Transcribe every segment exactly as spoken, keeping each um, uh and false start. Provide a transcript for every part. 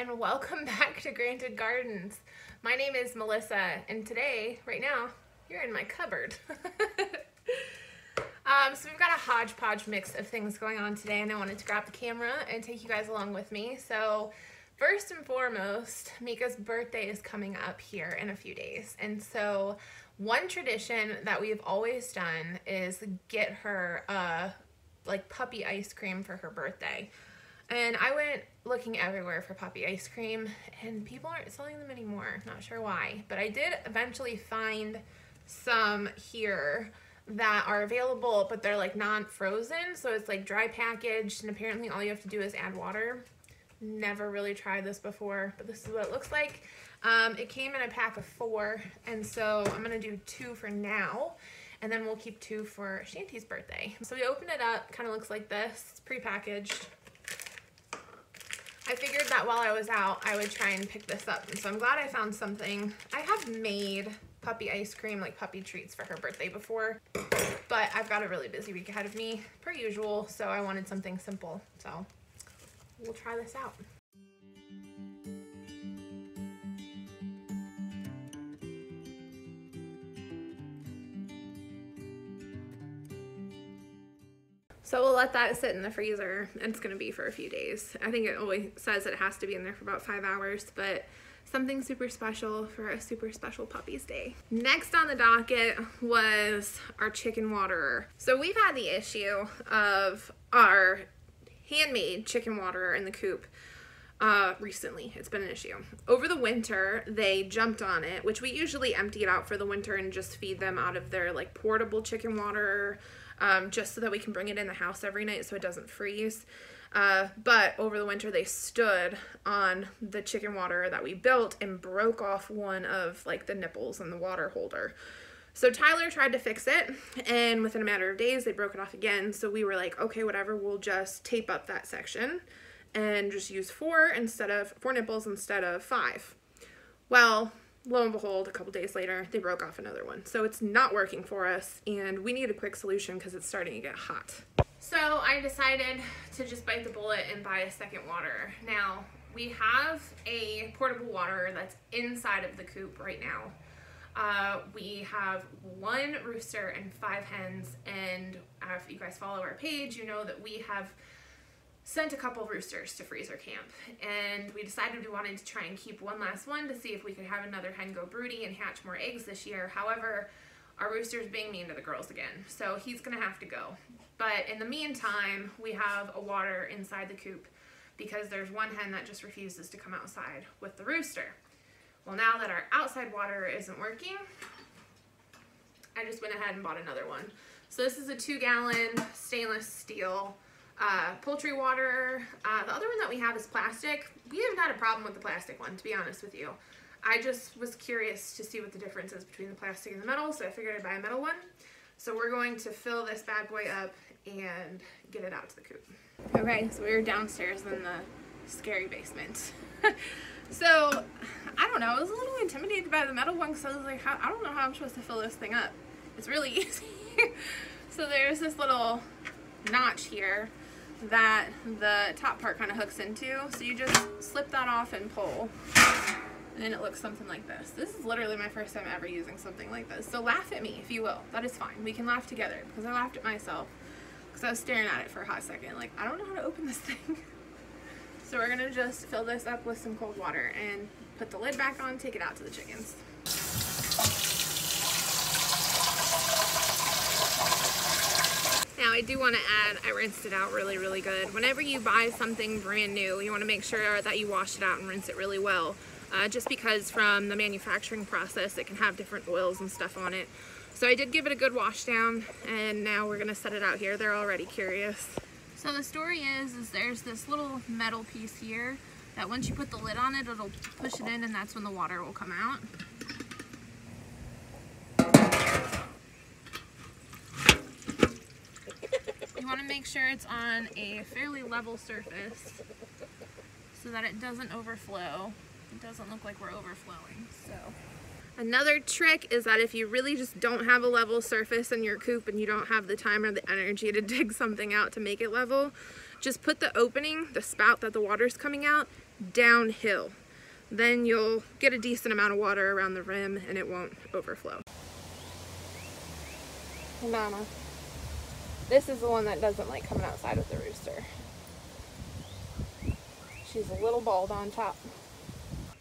and welcome back to Granted Gardens. My name is Melissa, and today, right now, you're in my cupboard. um, so we've got a hodgepodge mix of things going on today, and I wanted to grab the camera and take you guys along with me. So first and foremost, Mika's birthday is coming up here in a few days, and so one tradition that we've always done is get her a like puppy ice cream for her birthday. And I went looking everywhere for puppy ice cream, and people aren't selling them anymore. Not sure why, but I did eventually find some here that are available, but they're like non-frozen, so it's like dry packaged, and apparently all you have to do is add water. Never really tried this before, but this is what it looks like. Um, it came in a pack of four, and so I'm gonna do two for now, and then we'll keep two for Shanty's birthday. So we open it up, kind of looks like this. It's pre-packaged. I figured that while I was out, I would try and pick this up. And so I'm glad I found something. I have made puppy ice cream, like puppy treats for her birthday before, but I've got a really busy week ahead of me, per usual, so I wanted something simple. So we'll try this out. So we'll let that sit in the freezer, and it's gonna be for a few days. I think it always says it has to be in there for about five hours, but something super special for a super special puppy's day. Next on the docket was our chicken waterer. So we've had the issue of our handmade chicken waterer in the coop uh, recently. It's been an issue. Over the winter, they jumped on it, which we usually empty it out for the winter and just feed them out of their like portable chicken waterer. Um, just so that we can bring it in the house every night so it doesn't freeze. Uh, but over the winter, they stood on the chicken waterer that we built and broke off one of like the nipples and the water holder. So Tyler tried to fix it, and within a matter of days, they broke it off again. So we were like, okay, whatever, we'll just tape up that section and just use four instead of four nipples instead of five. Well, lo and behold, a couple days later, they broke off another one. So it's not working for us, and we need a quick solution because it's starting to get hot. So I decided to just bite the bullet and buy a second waterer. Now, we have a portable waterer that's inside of the coop right now. Uh, we have one rooster and five hens, and if you guys follow our page, you know that we have sent a couple roosters to freezer camp, and we decided we wanted to try and keep one last one to see if we could have another hen go broody and hatch more eggs this year. However, our rooster's being mean to the girls again, so he's gonna have to go. But in the meantime, we have a water inside the coop because there's one hen that just refuses to come outside with the rooster. Well, now that our outside water isn't working, I just went ahead and bought another one. So this is a two gallon stainless steel Uh, poultry waterer. Uh, the other one that we have is plastic. We have not a problem with the plastic one, to be honest with you. I just was curious to see what the difference is between the plastic and the metal, so I figured I'd buy a metal one. So we're going to fill this bad boy up and get it out to the coop. Okay, so we were downstairs in the scary basement. So, I don't know, I was a little intimidated by the metal one because I was like, how, I don't know how I'm supposed to fill this thing up. It's really easy. So there's this little notch here that the top part kind of hooks into, so you just slip that off and pull, and then it looks something like this. This is literally my first time ever using something like this, so laugh at me if you will. That is fine. We can laugh together, because I laughed at myself because I was staring at it for a hot second like, I don't know how to open this thing. So we're gonna just fill this up with some cold water and put the lid back on, take it out to the chickens. Now I do want to add, I rinsed it out really, really good. Whenever you buy something brand new, you want to make sure that you wash it out and rinse it really well. Uh, just because from the manufacturing process, it can have different oils and stuff on it. So I did give it a good wash down, and now we're going to set it out here. They're already curious. So the story is, is there's this little metal piece here that once you put the lid on it, it'll push it in, and that's when the water will come out. You want to make sure it's on a fairly level surface so that it doesn't overflow. It doesn't look like we're overflowing. So another trick is that if you really just don't have a level surface in your coop and you don't have the time or the energy to dig something out to make it level, just put the opening, the spout that the water's coming out, downhill. Then you'll get a decent amount of water around the rim and it won't overflow. Mama. This is the one that doesn't like coming outside with the rooster. She's a little bald on top.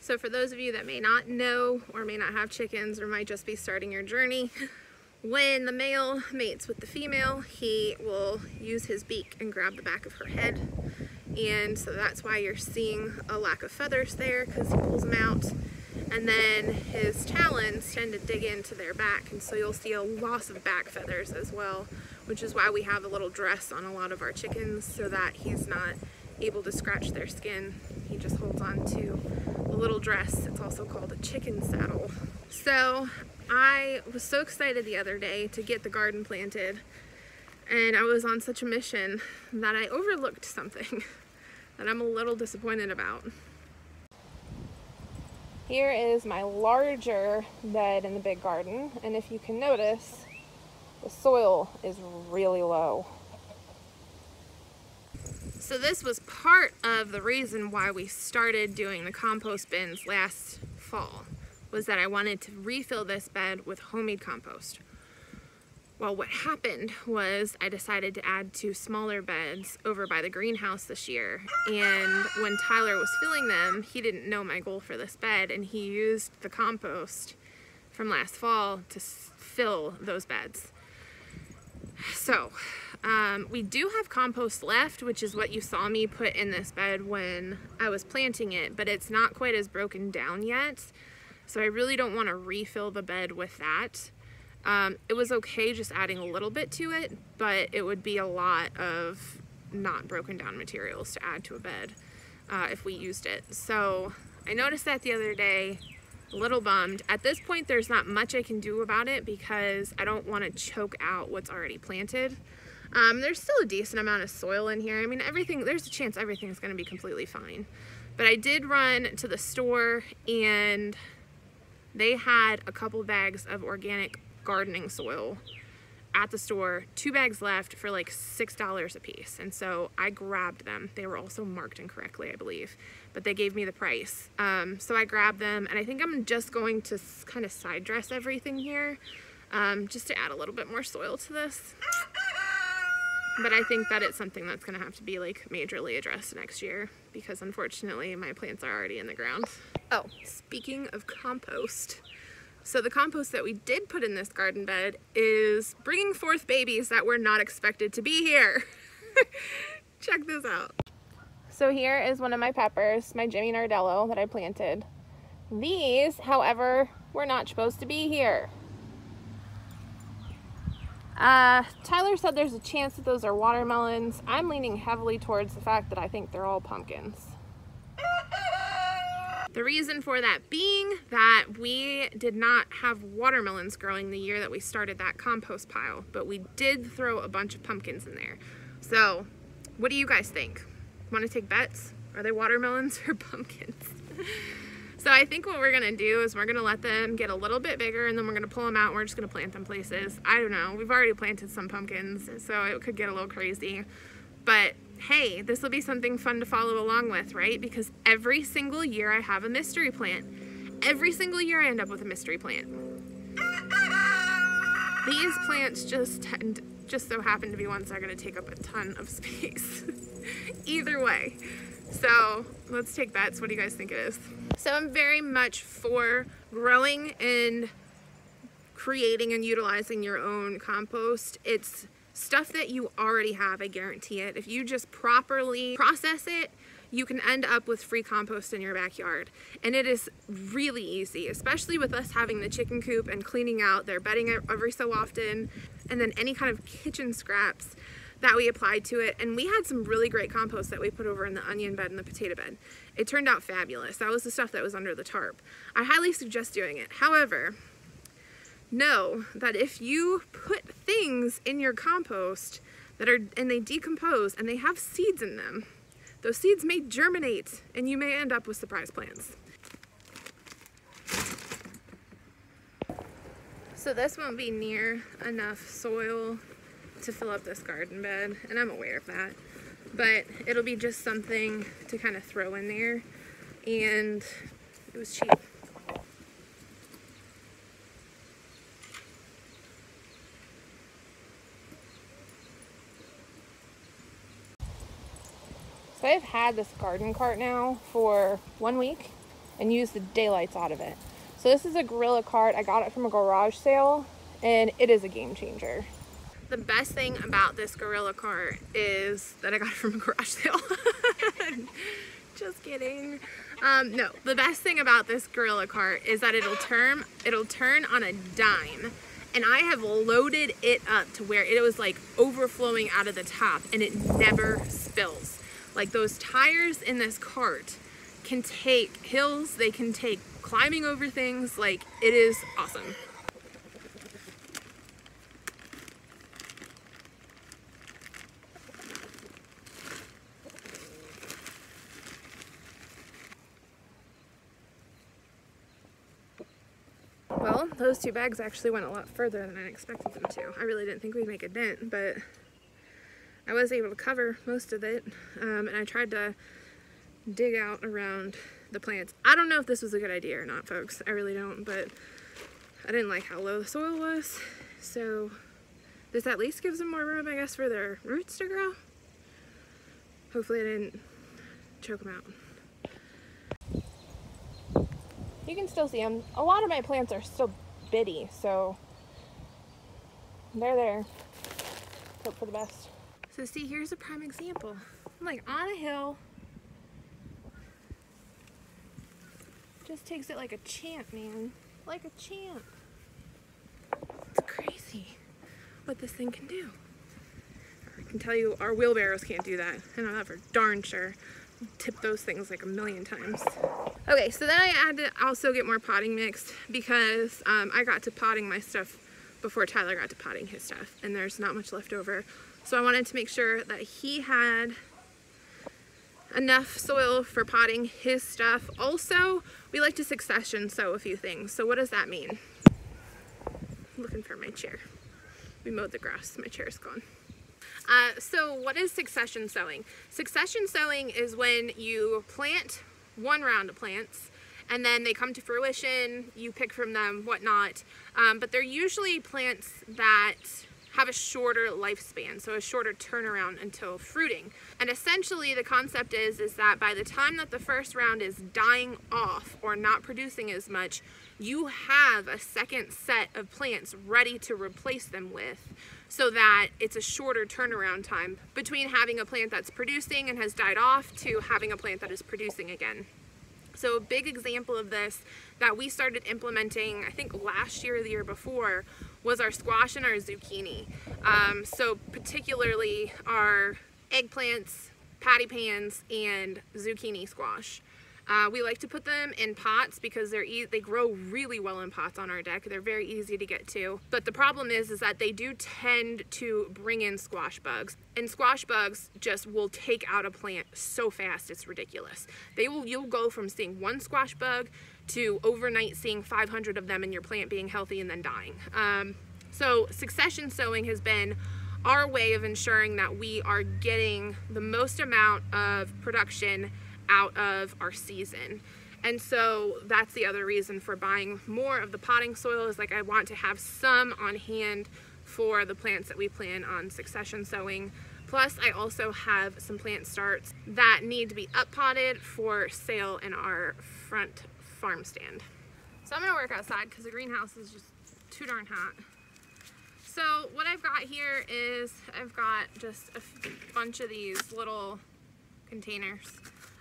So for those of you that may not know or may not have chickens or might just be starting your journey, when the male mates with the female, he will use his beak and grab the back of her head. And so that's why you're seeing a lack of feathers there, because he pulls them out. And then his talons tend to dig into their back, and so you'll see a loss of back feathers as well, which is why we have a little dress on a lot of our chickens, so that he's not able to scratch their skin. He just holds on to a little dress. It's also called a chicken saddle. So I was so excited the other day to get the garden planted, and I was on such a mission that I overlooked something that I'm a little disappointed about. Here is my larger bed in the big garden, and if you can notice, the soil is really low. So this was part of the reason why we started doing the compost bins last fall, was that I wanted to refill this bed with homemade compost. Well, what happened was I decided to add two smaller beds over by the greenhouse this year. And when Tyler was filling them, he didn't know my goal for this bed, and he used the compost from last fall to fill those beds. So um, we do have compost left, which is what you saw me put in this bed when I was planting it, but it's not quite as broken down yet. So I really don't want to refill the bed with that. Um, it was okay just adding a little bit to it, but it would be a lot of not broken down materials to add to a bed uh, if we used it. So I noticed that the other day, a little bummed. At this point, there's not much I can do about it because I don't want to choke out what's already planted. Um, there's still a decent amount of soil in here. I mean, everything, there's a chance everything's going to be completely fine. But I did run to the store, and they had a couple bags of organic gardening soil at the store, two bags left for like six dollars a piece, and so I grabbed them. They were also marked incorrectly, I believe, but they gave me the price, um, so I grabbed them. And I think I'm just going to kind of side dress everything here, um, just to add a little bit more soil to this, but I think that it's something that's gonna have to be like majorly addressed next year, because unfortunately my plants are already in the ground. Oh, speaking of compost, so the compost that we did put in this garden bed is bringing forth babies that were not expected to be here. Check this out. So here is one of my peppers, my Jimmy Nardello, that I planted. These, however, were not supposed to be here. Uh, Tyler said there's a chance that those are watermelons. I'm leaning heavily towards the fact that I think they're all pumpkins. The reason for that being that we did not have watermelons growing the year that we started that compost pile, but we did throw a bunch of pumpkins in there. So what do you guys think? Want to take bets? Are they watermelons or pumpkins? So I think what we're going to do is we're going to let them get a little bit bigger, and then we're going to pull them out, and we're just going to plant them places. I don't know. We've already planted some pumpkins, so it could get a little crazy. But hey, this will be something fun to follow along with, right? Because every single year I have a mystery plant. Every single year I end up with a mystery plant. These plants just tend, just so happen to be ones that are going to take up a ton of space. Either way. So let's take bets. What do you guys think it is? So I'm very much for growing and creating and utilizing your own compost. It's stuff that you already have, I guarantee it. If you just properly process it, you can end up with free compost in your backyard. And it is really easy, especially with us having the chicken coop and cleaning out their bedding every so often, and then any kind of kitchen scraps that we applied to it. And we had some really great compost that we put over in the onion bed and the potato bed. It turned out fabulous. That was the stuff that was under the tarp. I highly suggest doing it. However, know that if you put things in your compost that are, and they decompose and they have seeds in them, those seeds may germinate and you may end up with surprise plants. So this won't be near enough soil to fill up this garden bed, and I'm aware of that, but it'll be just something to kind of throw in there and it was cheap. So I've had this garden cart now for one week and used the daylights out of it. So this is a gorilla cart. I got it from a garage sale and it is a game changer. The best thing about this gorilla cart is that I got it from a garage sale. Just kidding. Um, no, the best thing about this gorilla cart is that it'll turn, it'll turn on a dime. And I have loaded it up to where it was like overflowing out of the top and it never spills. Like, those tires in this cart can take hills, they can take climbing over things, like, it is awesome. Well, those two bags actually went a lot further than I expected them to. I really didn't think we'd make a dent, but I was able to cover most of it, um, and I tried to dig out around the plants. I don't know if this was a good idea or not, folks. I really don't, but I didn't like how low the soil was, so this at least gives them more room, I guess, for their roots to grow. Hopefully I didn't choke them out. You can still see them. A lot of my plants are still bitty, so they're there. Hope for the best. So see, here's a prime example. I'm like on a hill. Just takes it like a champ, man. Like a champ. It's crazy what this thing can do. I can tell you our wheelbarrows can't do that. I know that for darn sure. Tip those things like a million times. Okay, so then I had to also get more potting mix because um, I got to potting my stuff before Tyler got to potting his stuff, and there's not much left over. So I wanted to make sure that he had enough soil for potting his stuff. Also, we like to succession sow a few things. So what does that mean? I'm looking for my chair. We mowed the grass, my chair's gone. Uh, so what is succession sowing? Succession sowing is when you plant one round of plants and then they come to fruition, you pick from them, whatnot. Um, but they're usually plants that have a shorter lifespan, so a shorter turnaround until fruiting. And essentially the concept is is that by the time that the first round is dying off or not producing as much, you have a second set of plants ready to replace them with, so that it's a shorter turnaround time between having a plant that's producing and has died off to having a plant that is producing again. So a big example of this that we started implementing, I think last year or the year before, was our squash and our zucchini. Um, so particularly our eggplants, patty pans, and zucchini squash. Uh, we like to put them in pots because they're e they grow really well in pots on our deck. They're very easy to get to. But the problem is, is that they do tend to bring in squash bugs. And squash bugs just will take out a plant so fast, it's ridiculous. They will, you'll go from seeing one squash bug to overnight seeing five hundred of them in your plant being healthy and then dying. Um, so succession sowing has been our way of ensuring that we are getting the most amount of production out of our season. And so that's the other reason for buying more of the potting soil, is like I want to have some on hand for the plants that we plan on succession sowing. Plus, I also have some plant starts that need to be up potted for sale in our front farm stand. So I'm gonna work outside because the greenhouse is just too darn hot. So what I've got here is I've got just a bunch of these little containers.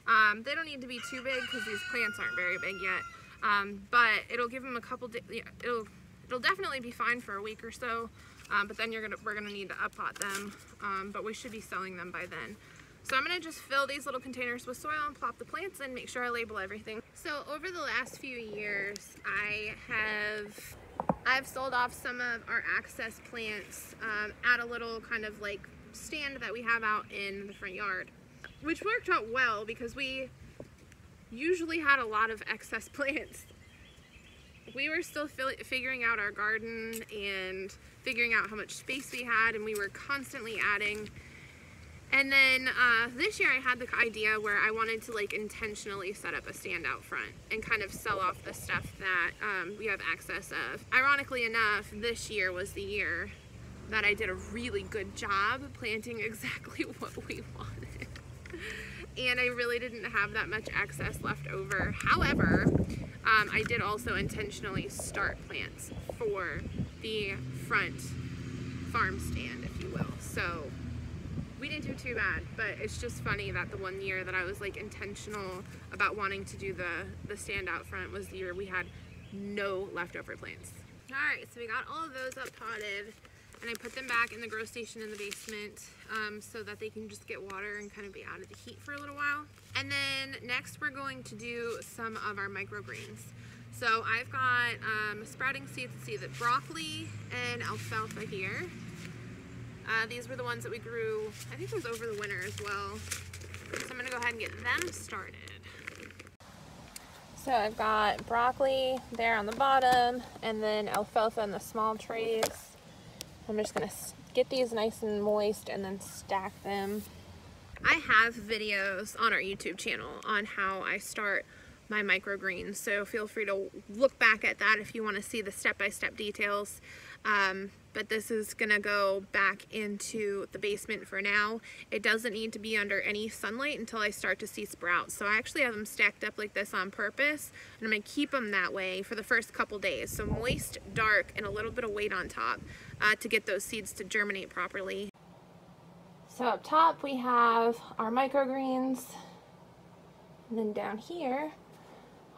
Um, they don't need to be too big because these plants aren't very big yet, um, but it'll give them a couple. Yeah, it'll it'll definitely be fine for a week or so, um, but then you're gonna we're gonna need to up pot them. Um, but we should be selling them by then. So I'm gonna just fill these little containers with soil and plop the plants in. Make sure I label everything. So over the last few years, I have I've sold off some of our access plants um, at a little kind of like stand that we have out in the front yard, which worked out well because we usually had a lot of excess plants. We were still figuring out our garden and figuring out how much space we had, and we were constantly adding. And then uh, this year I had the idea where I wanted to like intentionally set up a stand out front and kind of sell off the stuff that um, we have access of. Ironically enough, this year was the year that I did a really good job planting exactly what we wanted. And I really didn't have that much access left over. However, um, I did also intentionally start plants for the front farm stand, if you will. So we didn't do too bad, but it's just funny that the one year that I was like intentional about wanting to do the, the stand out front was the year we had no leftover plants. All right, so we got all of those up potted. And I put them back in the grow station in the basement um, so that they can just get water and kind of be out of the heat for a little while. And then next we're going to do some of our microgreens. So I've got um, sprouting seeds, seeds of broccoli and alfalfa here. Uh, these were the ones that we grew, I think it was over the winter as well. So I'm gonna go ahead and get them started. So I've got broccoli there on the bottom and then alfalfa in the small trays. I'm just gonna get these nice and moist and then stack them. I have videos on our YouTube channel on how I start my microgreens, so feel free to look back at that if you want to see the step-by-step details. Um, but this is gonna go back into the basement for now. It doesn't need to be under any sunlight until I start to see sprouts. So I actually have them stacked up like this on purpose, and I'm gonna keep them that way for the first couple days. So moist, dark, and a little bit of weight on top uh, to get those seeds to germinate properly. So up top we have our microgreens, and then down here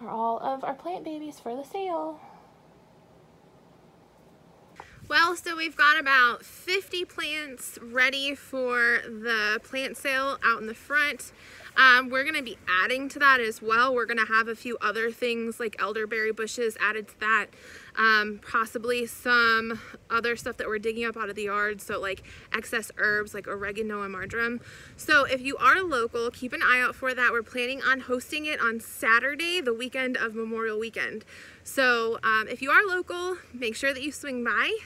are all of our plant babies for the sale. Well, so we've got about fifty plants ready for the plant sale out in the front. Um, we're gonna be adding to that as well. We're gonna have a few other things like elderberry bushes added to that, um, possibly some other stuff that we're digging up out of the yard, so like excess herbs like oregano and marjoram. So if you are local, keep an eye out for that. We're planning on hosting it on Saturday, the weekend of Memorial Weekend. So um, if you are local, make sure that you swing by.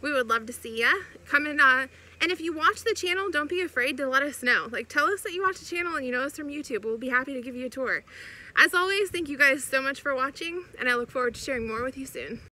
We would love to see ya. Come and, uh, and if you watch the channel, don't be afraid to let us know. Like, tell us that you watch the channel and you know us from YouTube. We'll be happy to give you a tour. As always, thank you guys so much for watching, and I look forward to sharing more with you soon.